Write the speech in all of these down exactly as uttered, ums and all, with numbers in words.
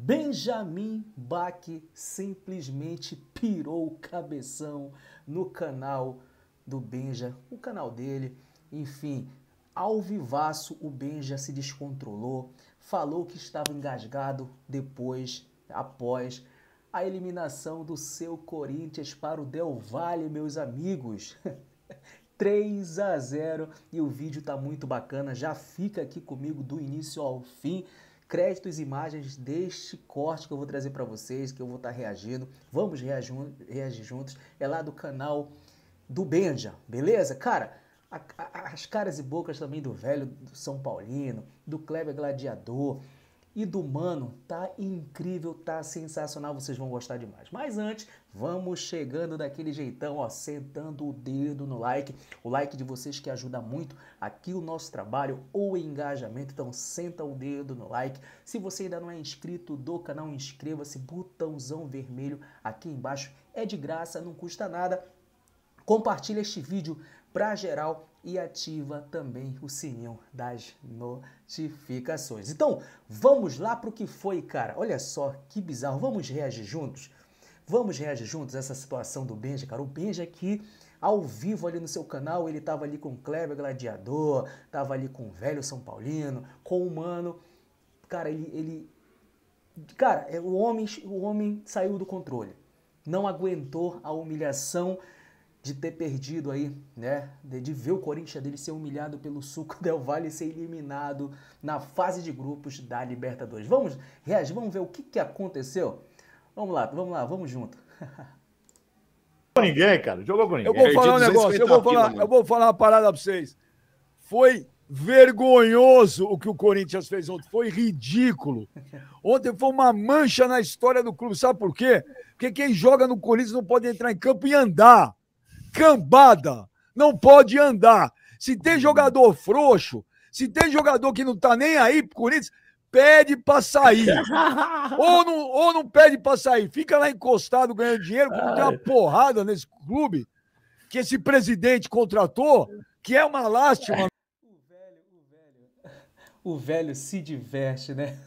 Benjamin Bach simplesmente pirou o cabeção no canal do Benja, o canal dele, enfim, ao vivaço o Benja se descontrolou, falou que estava engasgado depois, após a eliminação do seu Corinthians para o Del Valle, meus amigos. três a zero e o vídeo tá muito bacana, já fica aqui comigo do início ao fim. Créditos e imagens deste corte que eu vou trazer para vocês, que eu vou estar tá reagindo. Vamos reagir, reagir juntos, é lá do canal do Benja, beleza? Cara, a, a, as caras e bocas também do velho do São Paulino, do Kleber Gladiador e do Mano, tá incrível, tá sensacional, vocês vão gostar demais. Mas antes, vamos chegando daquele jeitão, ó, sentando o dedo no like, o like de vocês que ajuda muito aqui o nosso trabalho, o engajamento, então senta o dedo no like. Se você ainda não é inscrito do canal, inscreva-se, botãozão vermelho aqui embaixo, é de graça, não custa nada. Compartilha este vídeo para geral e ativa também o sininho das notificações. Então, vamos lá para o que foi, cara. Olha só que bizarro. Vamos reagir juntos? Vamos reagir juntos a essa situação do Benja, cara. O Benja aqui, ao vivo ali no seu canal, ele tava ali com o Kleber Gladiador, tava ali com o velho São Paulino, com o Mano. Cara, ele... ele... Cara, o homem, o homem saiu do controle. Não aguentou a humilhação de ter perdido aí, né, de, de ver o Corinthians dele ser humilhado pelo Suco Del Valle e ser eliminado na fase de grupos da Libertadores. Vamos reagir, vamos ver o que, que aconteceu? Vamos lá, vamos lá, vamos junto. Ninguém, cara, jogou com ninguém. Eu vou falar um negócio, eu vou falar, eu vou falar uma parada pra vocês. Foi vergonhoso o que o Corinthians fez ontem, foi ridículo. Ontem foi uma mancha na história do clube, sabe por quê? Porque quem joga no Corinthians não pode entrar em campo e andar. Cambada, não pode andar. Se tem jogador frouxo, se tem jogador que não tá nem aí pro Corinthians, pede pra sair. ou, não, ou não pede pra sair. Fica lá encostado ganhando dinheiro, porque tem uma porrada nesse clube que esse presidente contratou, que é uma lástima. O velho, o velho, o velho se diverte, né?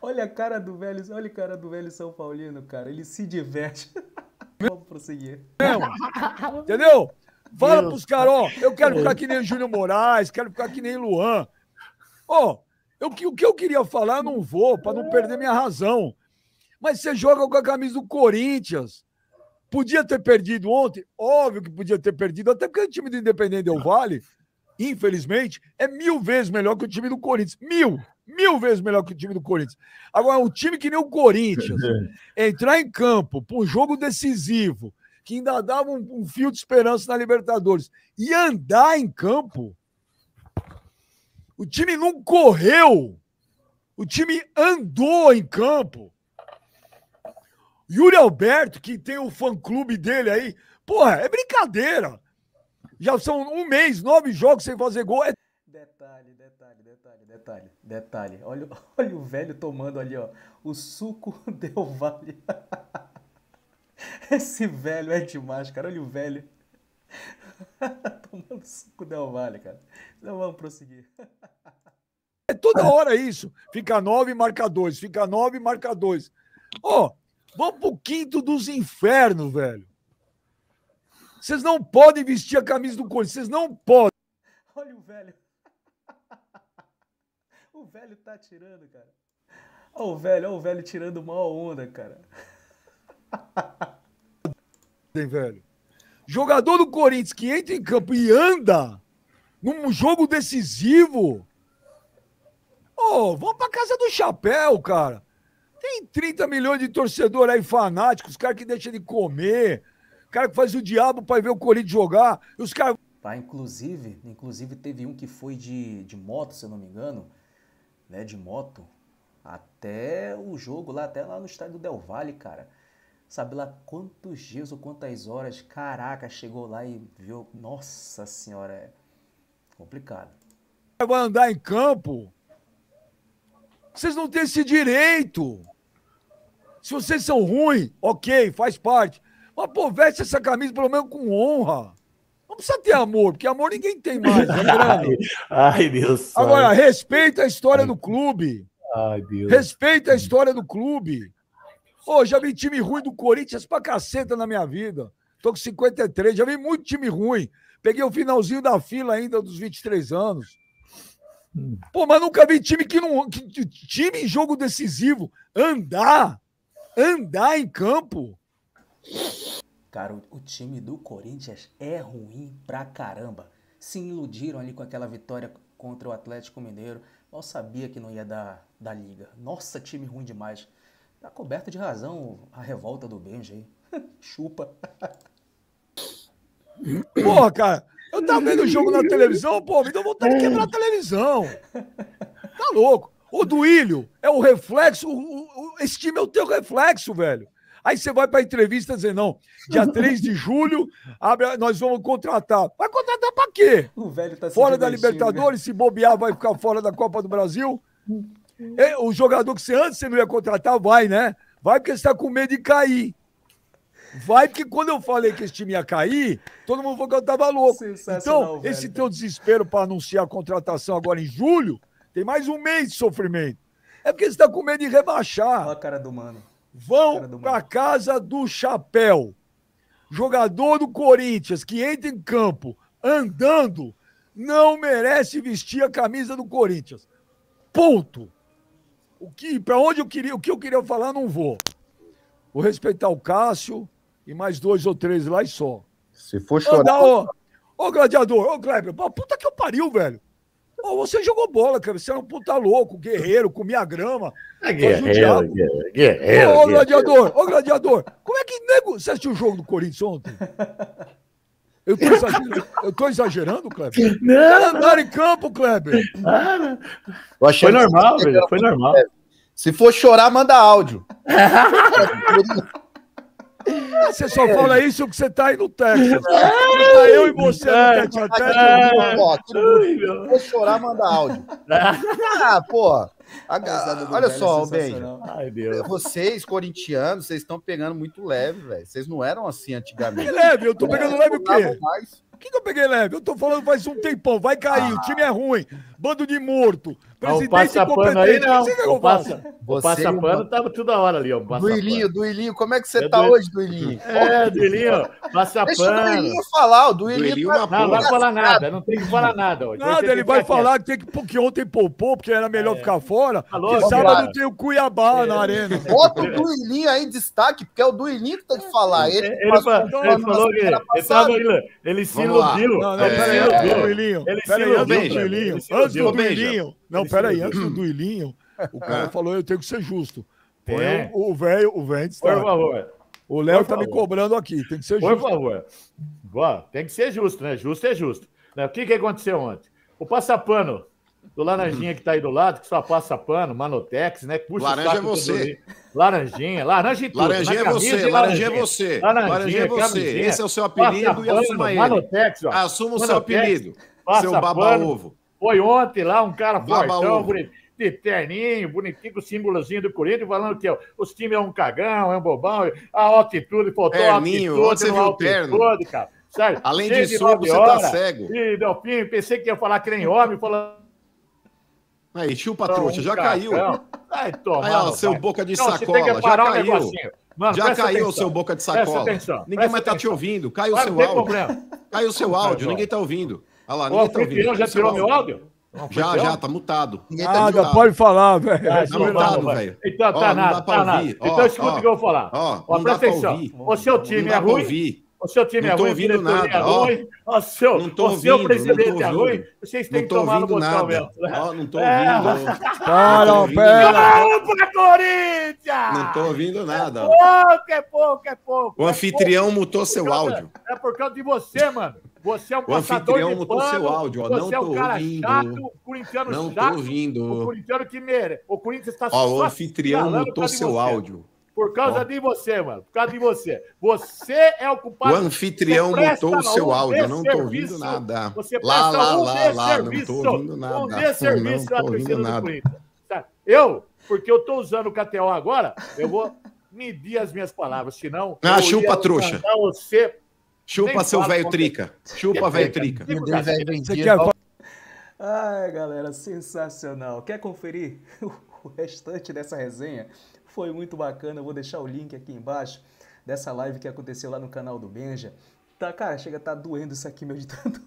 Olha a cara do velho, olha a cara do velho São Paulino, cara. Ele se diverte. Vamos prosseguir. Não, entendeu? Fala Deus. Pros caras, ó, eu quero ficar que nem o Júnior Moraes, quero ficar que nem o Luan. Ó, eu, o que eu queria falar, eu não vou, pra não perder minha razão. Mas você joga com a camisa do Corinthians. Podia ter perdido ontem? Óbvio que podia ter perdido, até porque o time do Independente Del Valle, infelizmente, é mil vezes melhor que o time do Corinthians. Mil! Mil vezes melhor que o time do Corinthians. Agora, um time que nem o Corinthians, entrar em campo para um jogo decisivo, que ainda dava um, um fio de esperança na Libertadores, e andar em campo, o time não correu, o time andou em campo. Yuri Alberto, que tem o fã-clube dele aí, porra, é brincadeira. Já são um mês, nove jogos sem fazer gol, é... Detalhe, detalhe, detalhe, detalhe, detalhe. Olha, olha o velho tomando ali, ó. O Suco Del Valle. Esse velho é demais, cara. Olha o velho. Tomando Suco Del Valle, cara. Então vamos prosseguir. É toda hora isso. Fica nove e marca dois. Fica nove e marca dois. Ó, oh, vamos pro quinto dos infernos, velho. Vocês não podem vestir a camisa do Corinthians. Vocês não podem. Olha o velho. O velho tá tirando, cara. Olha o velho, olha o velho tirando uma onda, cara. Tem, velho. Jogador do Corinthians que entra em campo e anda num jogo decisivo. Ô, oh, vamos pra casa do chapéu, cara. Tem trinta milhões de torcedores aí fanáticos, os caras que deixam de comer, o cara que faz o diabo pra ver o Corinthians jogar, e os caras... Tá, inclusive, inclusive teve um que foi de, de moto, se eu não me engano, né, de moto, até o jogo lá, até lá no estádio do Del Valle, cara. Sabe lá quantos dias ou quantas horas, caraca, chegou lá e viu, nossa senhora, é complicado. Vai andar em campo? Vocês não têm esse direito. Se vocês são ruins, ok, faz parte. Mas, pô, veste essa camisa pelo menos com honra. Não precisa ter amor, porque amor ninguém tem mais. Ai, ai, Deus. Agora, respeita a história do clube. Ai, Deus. Respeita a história do clube. Ô, oh, já vi time ruim do Corinthians pra caceta na minha vida. Tô com cinquenta e três, já vi muito time ruim. Peguei o finalzinho da fila ainda dos vinte e três anos. Pô, mas nunca vi time que não... Que, time em jogo decisivo. Andar. Andar em campo. Cara, o time do Corinthians é ruim pra caramba. Se iludiram ali com aquela vitória contra o Atlético Mineiro. Mal sabia que não ia dar da liga. Nossa, time ruim demais. Tá coberto de razão a revolta do Benji aí. Chupa. Porra, cara, eu tava vendo o jogo na televisão, pô, me deu vontade de quebrar a televisão. Tá louco. O Duílio é o reflexo, o, o, esse time é o teu reflexo, velho. Aí você vai pra entrevista dizer, não, dia três de julho, abre, nós vamos contratar. Vai contratar pra quê? O velho tá fora da Libertadores, velho. Se bobear vai ficar fora da Copa do Brasil. E, o jogador que você antes você não ia contratar, vai, né? Vai porque você tá com medo de cair. Vai, porque quando eu falei que esse time ia cair, todo mundo falou que eu tava louco. Então, velho, esse teu desespero para anunciar a contratação agora em julho, tem mais um mês de sofrimento. É porque você tá com medo de rebaixar. Olha a cara do mano. Vão pra casa do chapéu. Jogador do Corinthians que entra em campo andando não merece vestir a camisa do Corinthians. Ponto. O que, pra onde eu queria, o que eu queria falar, não vou. Vou respeitar o Cássio. E mais dois ou três lá e só. Se for chorar... Ô, oh, oh, gladiador, ô, oh, Kleber, oh, puta que eu pariu, velho. Oh, você jogou bola, cara. Você era um puta louco, guerreiro, comia grama. É guerreiro, guerreiro, guerreiro. Ô, oh, oh, gladiador, ô, oh, gladiador. Como é que nego... Você assistiu o jogo do Corinthians ontem? Eu tô exagerando, eu tô exagerando, Kleber? Não, andar em campo, Kleber. Não, não. Foi normal, velho, foi normal. Se for chorar, manda áudio. Você só fala isso que você tá aí no Texas. Tá eu e você no Texas. Vou chorar, manda áudio. Ah, pô. Olha só, bem. Vocês, corintianos, vocês estão pegando muito leve, velho. Vocês não eram assim antigamente. Que leve? Eu tô pegando leve o quê? O que, que eu peguei leve? Eu tô falando faz um tempão. Vai cair, ah. o time é ruim. Bando de morto. Presidente ah, pano aí, não. O passa-pano passa tava toda hora ali, ó. Duílinho, Duílinho, como é que você é tá do... hoje, Duílinho? É, Duílinho, passa-pano. Deixa o Duílinho falar, o Duílinho... Tá... Não, não vai falar nada, não tem que falar nada hoje. Nada, ele vai falar que, tem que, que ontem poupou, porque era melhor é. ficar fora, falou, porque sábado cara. tem o Cuiabá é. na arena. Bota o Duílinho aí em destaque, porque é o Duílinho que tem que falar. Ele, ele, ele, passou, ele falou que ele se iludiu. Não, não, peraí, Duílinho. Ele se iludiu. Antes do Duílinho... Não, peraí, antes do Duílinho, o cara falou, eu tenho que ser justo. É. Eu, o velho, o velho destaca. Por favor. O Léo tá me cobrando aqui, tem que ser justo. Por favor. Boa, tem que ser justo, né? Justo é justo. O que, que aconteceu ontem? O passapano do Laranjinha que tá aí do lado, que só passa pano, Manotex, né? Puxa Laranja o é você. Laranjinha, laranja e tudo. Laranjinha é você, laranjinha é você. Laranjinha é você. Esse é o seu apelido e assuma ele. Manotex, ó. Assuma o seu apelido, seu baba-ovo. Foi ontem lá um cara fortão, bonito, de terninho, bonitinho, com o símbolozinho do Corinthians, falando que ó, os times é um cagão, é um bobão, a altitude, faltou terninho, a altitude, você viu altitude, terno. Cara, sabe? Além Cheio disso, de você horas, tá cego. E, Delfim, pensei que ia falar que nem homem, falando... Aí, chupa, trouxa, já caiu. Ai, toma, Aí, ó, seu cara. boca de Não, sacola, já caiu. Um Mano, já caiu o seu boca de sacola. Atenção, ninguém mais tá te ouvindo, caiu o seu áudio. Caiu o seu áudio, ninguém tá ouvindo. Olha lá, ninguém tá ouvindo. Já tirou meu áudio? Já, já, tá mutado. Ah, já pode falar, velho. Tá mutado, velho. Então tá nada, tá nada. Então escuta o que eu vou falar. Ó, presta atenção. O seu time é ruim. O seu time é ruim, o diretor é ruim. O seu presidente é ruim. Vocês têm que tomar no botão mesmo. Não tô ouvindo. Cara, pera. Opa, Corinthians! Não tô ouvindo nada. É pouco, é pouco, é pouco. O anfitrião mutou seu áudio. É por causa de você, mano. Você é um passador de pano, seu áudio, ó. Não você é um cara ouvindo. chato, o corintiano não chato, tô ouvindo. o corintiano que merece. O Corinthians está só... O anfitrião mutou seu você. áudio. Por causa ó. de você, mano. Por causa de você. Você é o culpado. O anfitrião mutou o seu um áudio, não tô ouvindo nada. Você lá, lá, um lá, lá, não tô ouvindo nada. Um desserviço não, não tô ouvindo nada. Corinthians. Tá? Eu, porque eu tô usando o K T O agora, eu vou medir as minhas palavras, senão... Ah, chupa, trouxa. Você... Chupa Nem seu velho trica. Chupa, velho trica. Meu Deus, velho vendido. Ai, galera, sensacional. Quer conferir o restante dessa resenha foi muito bacana. Eu vou deixar o link aqui embaixo dessa live que aconteceu lá no canal do Benja. Tá, cara, chega a tá doendo isso aqui, meu, de tanto.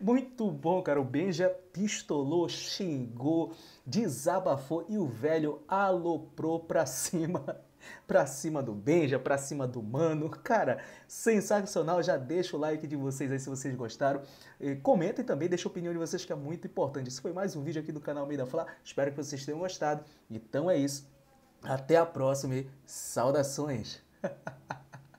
Muito bom, cara. O Benja pistolou, xingou, desabafou e o velho aloprou pra cima. Pra cima do Benja, pra cima do mano. Cara, sensacional. Já deixa o like de vocês aí se vocês gostaram. E comentem também, deixa a opinião de vocês que é muito importante. Esse foi mais um vídeo aqui do canal Meio da Fla. Espero que vocês tenham gostado. Então é isso. Até a próxima e saudações.